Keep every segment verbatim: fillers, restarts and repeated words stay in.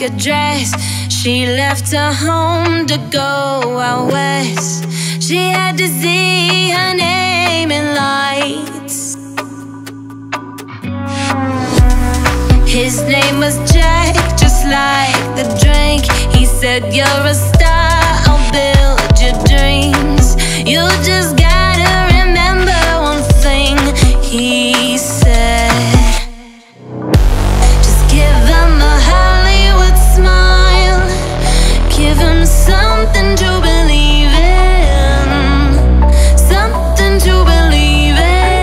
like a dress. She left her home to go out west. She had to see her name in lights. His name was Jack, just like the drink. He said, "You're a star, I'll build your dreams. You just gotta remember one thing," he said. "Just give him a Hollywood smile. Give him something to believe in. Something to believe in.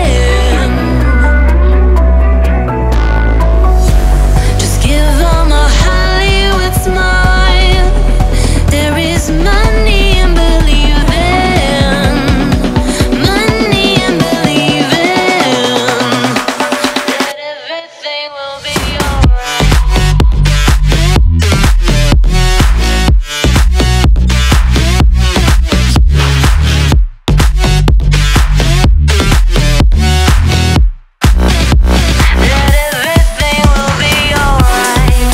Just give him a Hollywood smile. There is money in believing. Money in believing that everything will be alright." That everything will be alright.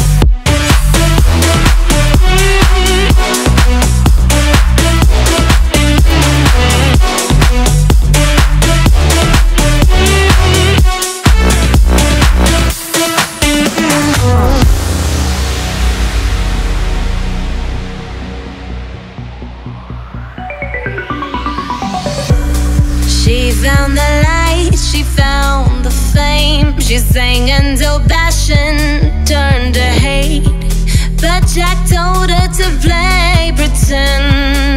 She found the light, she found the fame. She sang until passion turned to hate. But Jack told her to play pretend.